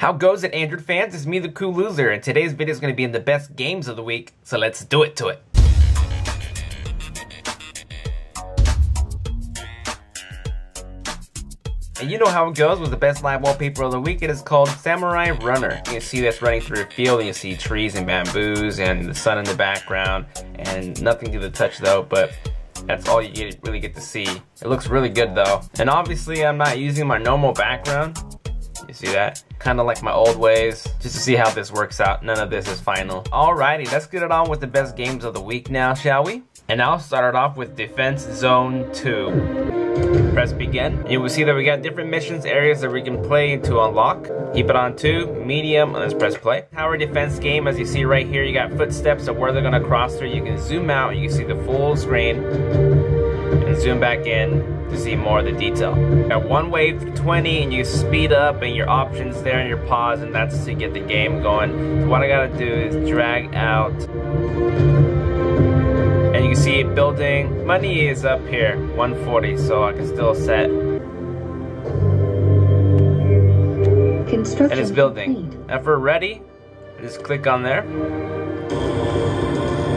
How goes it, Android fans? It's me, the Cool Loser, and today's video is going to be in the best games of the week, so let's do it to it. And you know how it goes with the best live wallpaper of the week. It is called Samurai Runner. You can see that's running through a field, and you see trees and bamboos and the sun in the background, and nothing to the touch though, but that's all you really get to see. It looks really good though. And obviously I'm not using my normal background. You see that? Kind of like my old ways, just to see how this works out. None of this is final. Alrighty, let's get it on with the best games of the week now, shall we? And I'll start it off with Defense Zone 2. Press begin. You will see that we got different missions, areas that we can play to unlock. Keep it on 2, medium, and let's press play. Tower defense game, as you see right here, you got footsteps of where they're gonna cross through. You can zoom out, you can see the full screen, and zoom back in to see more of the detail. Got one wave through 20, and you speed up, and your options there, and your pause, and that's to get the game going. So what I gotta do is drag out. And you can see it building. Money is up here, 140, so I can still set. Construction. And it's building. Now for ready, I just click on there.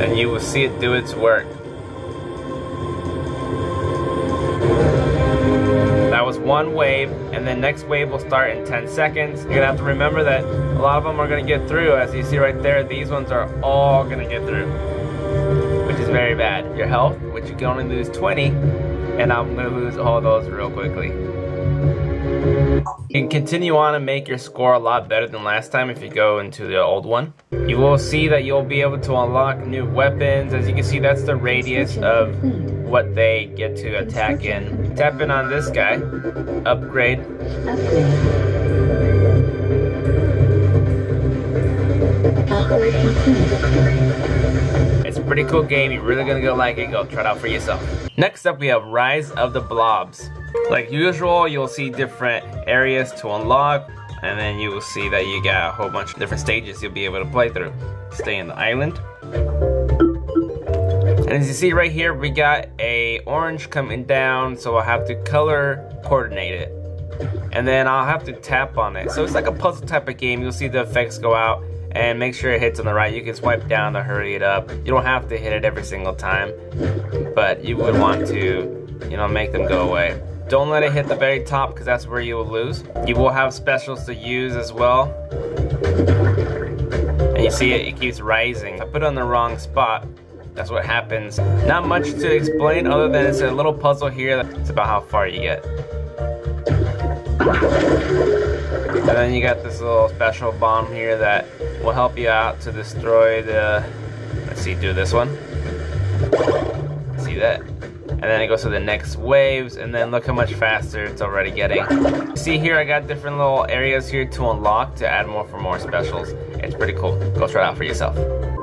And you will see it do its work. That was one wave, and the next wave will start in 10 seconds. You're gonna have to remember that a lot of them are gonna get through. As you see right there, these ones are all gonna get through. Is very bad. Your health, which you can only lose 20, and I'm gonna lose all those real quickly. You can continue on and make your score a lot better than last time if you go into the old one. You will see that you'll be able to unlock new weapons. As you can see, that's the radius of what they get to attack in. Tap in on this guy, upgrade. It's a pretty cool game, you're really gonna like it, go try it out for yourself. Next up we have Rise of the Blobs. Like usual, you'll see different areas to unlock, and then you will see that you got a whole bunch of different stages you'll be able to play through. Stay in the island. And as you see right here, we got a orange coming down, so I'll have to color coordinate it. And then I'll have to tap on it. So it's like a puzzle type of game, you'll see the effects go out. And make sure it hits on the right. You can swipe down to hurry it up. You don't have to hit it every single time, but you would want to, you know, make them go away. Don't let it hit the very top, because that's where you will lose. You will have specials to use as well. And you see it keeps rising. I put it on the wrong spot. That's what happens. Not much to explain other than it's a little puzzle here. It's about how far you get. And then you got this little special bomb here that will help you out to destroy the, let's see, do this one. See that? And then it goes to the next waves, and then look how much faster it's already getting. See here, I got different little areas here to unlock to add more for more specials. It's pretty cool. Go try it out for yourself.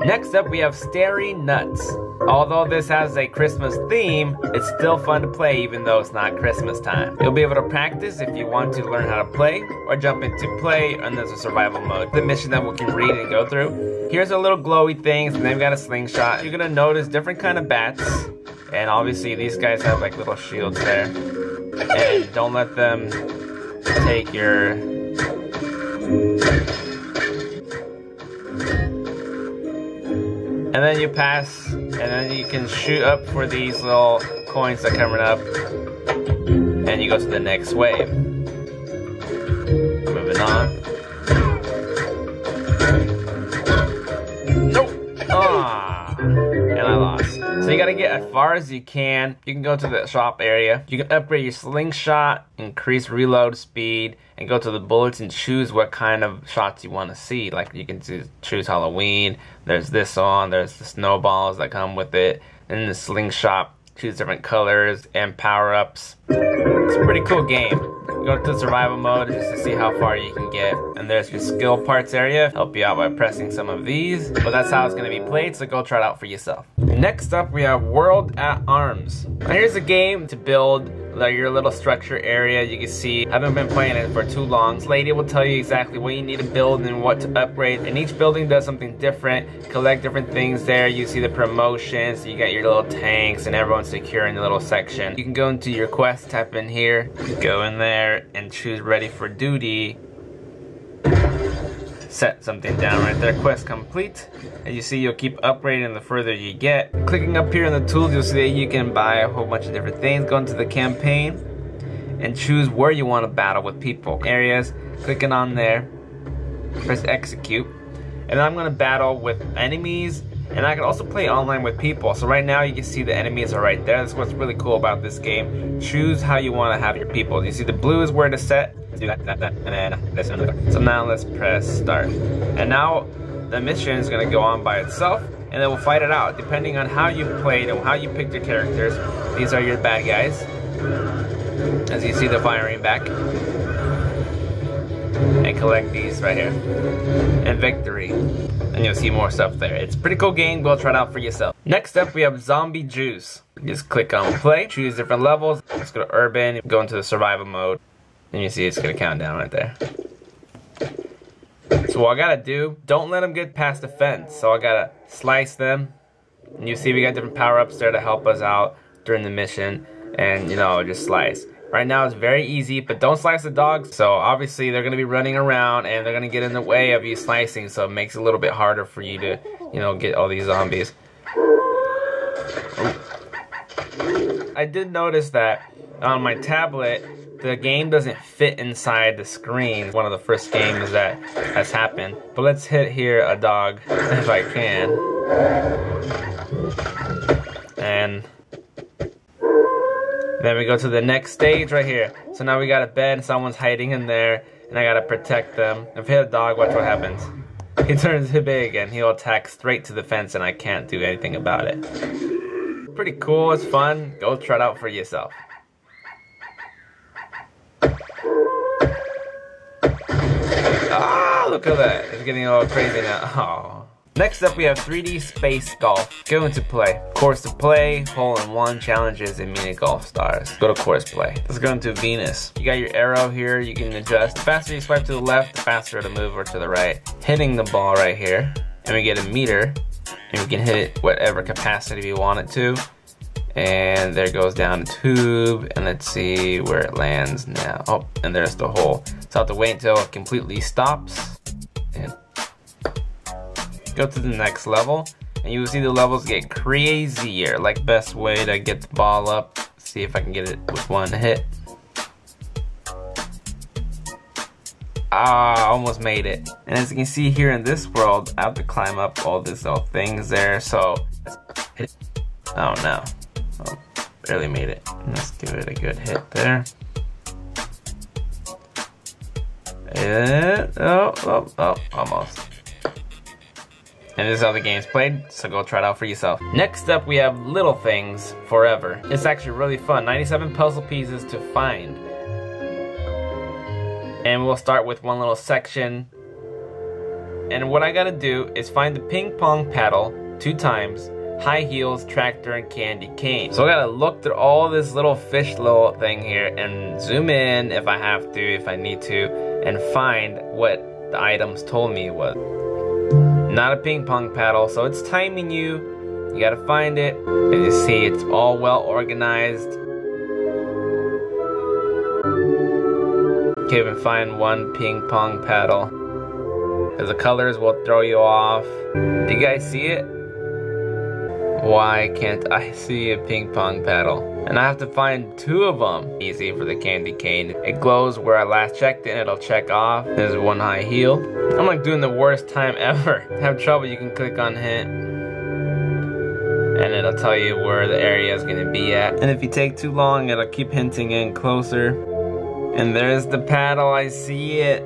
Next up, we have Starry Nuts. Although this has a Christmas theme, it's still fun to play even though it's not Christmas time. You'll be able to practice if you want to learn how to play, or jump into play, and there's a survival mode. The mission that we can read and go through. Here's a little glowy things, and they've got a slingshot. You're gonna notice different kind of bats, and obviously these guys have like little shields there. And don't let them take your... And then you pass, and then you can shoot up for these little coins that are coming up, and you go to the next wave. Moving on. Nope! Ah, and I lost. So you gotta get as far as you can. You can go to the shop area. You can upgrade your slingshot, increase reload speed, and go to the bullets and choose what kind of shots you want to see. Like you can choose Halloween, there's this on, there's the snowballs that come with it, and the slingshot, choose different colors and power-ups. It's a pretty cool game. Go to survival mode just to see how far you can get. And there's your skill parts area. Help you out by pressing some of these. But that's how it's gonna be played, so go try it out for yourself. Next up, we have World at Arms. Now here's a game to build like your little structure area. You can see I haven't been playing it for too long. This lady will tell you exactly what you need to build and what to upgrade, and each building does something different. Collect different things there. You see the promotions, so you got your little tanks and everyone's secure in the little section. You can go into your quest, tap in here, go in there and choose ready for duty. set something down right there. Quest complete. And you see you'll keep upgrading the further you get. Clicking up here on the tools, you'll see that you can buy a whole bunch of different things. Go into the campaign and choose where you want to battle with people. Areas, clicking on there, press execute. And I'm going to battle with enemies, and I can also play online with people. So right now you can see the enemies are right there. That's what's really cool about this game. Choose how you want to have your people. You see the blue is where to set. So now let's press start. And now the mission is going to go on by itself, and then we'll fight it out. Depending on how you played and how you picked your characters, these are your bad guys. As you see, they're firing back. And collect these right here. And victory. And you'll see more stuff there. It's a pretty cool game. Go try it out for yourself. Next up, we have Zombie Juice. Just click on play. Choose different levels. Let's go to urban. Go into the survival mode. And you see it's going to count down right there. So what I got to do, don't let them get past the fence. So I got to slice them. And you see we got different power-ups there to help us out during the mission. And, you know, just slice. Right now it's very easy, but don't slice the dogs. So obviously they're going to be running around and they're going to get in the way of you slicing. So it makes it a little bit harder for you to, you know, get all these zombies. I did notice that on my tablet, the game doesn't fit inside the screen. One of the first games that has happened. But let's hit here a dog if I can. And then we go to the next stage right here. So now we got a bed and someone's hiding in there, and I gotta protect them. If I hit a dog, watch what happens. He turns big and he'll attack straight to the fence and I can't do anything about it. Pretty cool, it's fun. Go try it out for yourself. Ah, look at that. It's getting all crazy now. Oh. Next up, we have 3D Space Golf. Go into play. Course to play, hole-in-one challenges, and mini golf stars. Go to course play. Let's go into Venus. You got your arrow here, you can adjust. The faster you swipe to the left, the faster it'll move or to the right. Hitting the ball right here, and we get a meter, and we can hit it whatever capacity we want it to. And there goes down a tube, and let's see where it lands now. Oh, and there's the hole. So I have to wait until it completely stops. And go to the next level, and you will see the levels get crazier. Like, best way to get the ball up. See if I can get it with one hit. Ah, almost made it. And as you can see here in this world, I have to climb up all these little things there. So, oh no, oh, barely made it. Let's give it a good hit there. And, oh, almost. And this is how the game's played, so go try it out for yourself. Next up, we have Little Things Forever. It's actually really fun. 97 puzzle pieces to find. And we'll start with one little section. And what I gotta do is find the ping pong paddle 2 times, high heels, tractor, and candy cane. So I gotta look through all this little fish little thing here and zoom in if I have to, if I need to, and find what the items told me was. Not a ping pong paddle, so it's timing you. You gotta find it. And you see it's all well organized. Can't even find one ping pong paddle. Because the colors will throw you off. Do you guys see it? Why can't I see a ping pong paddle? And I have to find 2 of them. Easy for the candy cane. It glows where I last checked it, and it'll check off. There's one high heel. I'm like doing the worst time ever. If you have trouble, you can click on hint. And it'll tell you where the area is gonna be at. And if you take too long, it'll keep hinting in closer. And there's the paddle, I see it.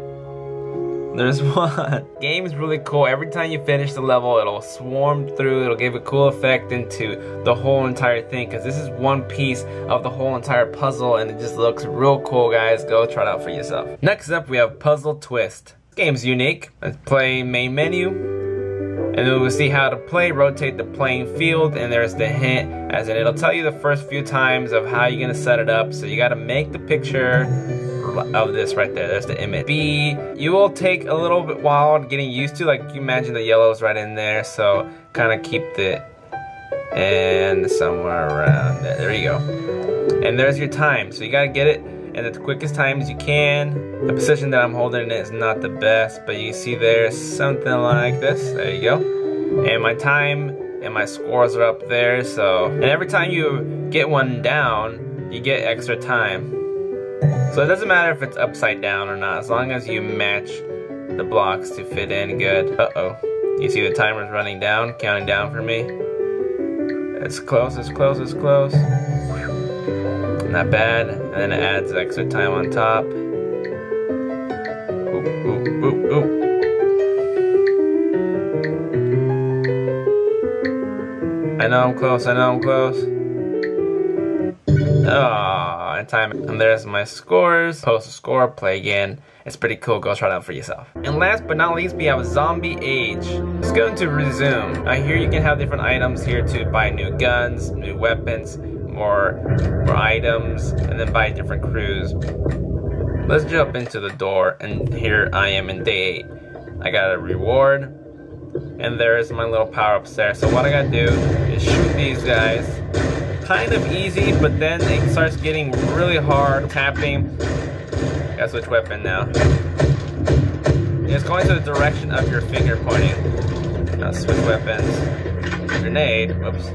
There's one. Game is really cool. Every time you finish the level, it'll swarm through. It'll give a cool effect into the whole entire thing, because this is one piece of the whole entire puzzle, and it just looks real cool, guys. Go try it out for yourself. Next up, we have Puzzle Twist. This game's unique. Let's play main menu, and then we'll see how to play. Rotate the playing field, and there's the hint, as in it'll tell you the first few times of how you're gonna set it up. So you gotta make the picture of this right there. There's the image. B, you will take a little bit while getting used to, like you imagine the yellow's right in there, so kind of keep the and somewhere around there. There you go. And there's your time, so you gotta get it. And and at the quickest time as you can. The position that I'm holding it is not the best, but you see there, something like this. There you go. And my time and my scores are up there, so. And every time you get one down, you get extra time. So it doesn't matter if it's upside down or not, as long as you match the blocks to fit in good. Uh-oh. You see the timer's running down, counting down for me. It's close, it's close, it's close. Not bad. And then it adds extra time on top. Oop, oop, oop, oop. I know I'm close, I know I'm close. Ah, and time. And there's my scores. Post a score, play again. It's pretty cool, go try it out for yourself. And last but not least, we have Zombie Age. It's going to resume. Here you can have different items here to buy new guns, new weapons, more items, and then buy different crews. Let's jump into the door, and here I am in day 8. I got a reward, and there's my little power up there. So what I gotta do is shoot these guys. Kind of easy, but then it starts getting really hard, tapping. Gotta switch weapon now. And it's going to the direction of your finger pointing. Now switch weapons. Grenade. Whoops. See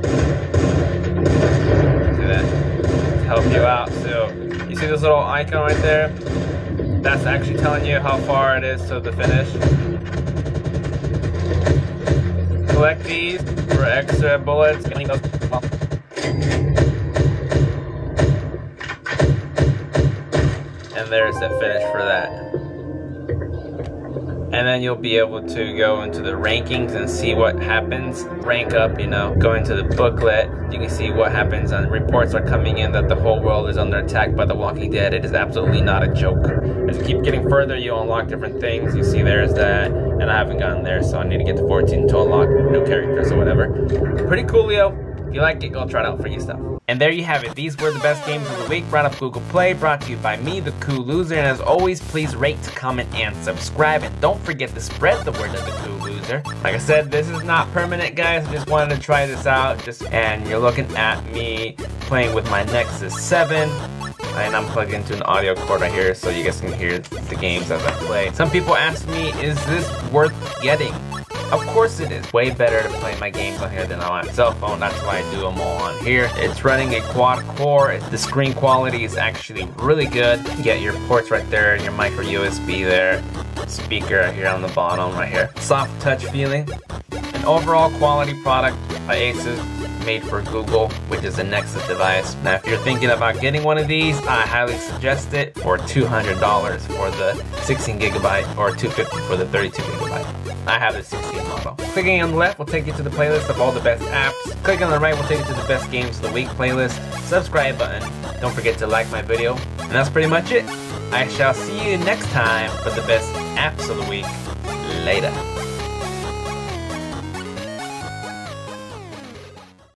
that? To help you out. So you see this little icon right there? That's actually telling you how far it is to the finish. Collect these for extra bullets. There's the finish for that. And then you'll be able to go into the rankings and see what happens. Rank up, you know, go into the booklet. You can see what happens, and reports are coming in that the whole world is under attack by the Walking Dead. It is absolutely not a joke. As you keep getting further, you unlock different things. You see there's that, and I haven't gotten there, so I need to get to 14 to unlock new characters or whatever. Pretty cool, Leo. If you like it, go try it out for yourself. And there you have it. These were the best games of the week brought up Google Play, brought to you by me, the Cool Loser. And as always, please rate, comment, and subscribe. And don't forget to spread the word of the Cool Loser. Like I said, this is not permanent, guys. I just wanted to try this out. And you're looking at me playing with my Nexus 7. And I'm plugged into an audio cord right here so you guys can hear the games as I play. Some people ask me, is this worth getting? Of course it is. Way better to play my games on here than on my cell phone. That's why I do them all on here. It's running a quad core. The screen quality is actually really good. You get your ports right there and your micro USB there. Speaker right here on the bottom right here. Soft touch feeling. An overall quality product by Asus, made for Google, which is a Nexus device. Now if you're thinking about getting one of these, I highly suggest it for $200 for the 16GB or $250 for the 32GB. I have the 16 model. Clicking on the left will take you to the playlist of all the best apps. Clicking on the right will take you to the best games of the week playlist. Subscribe button. Don't forget to like my video. And that's pretty much it. I shall see you next time for the best apps of the week. Later.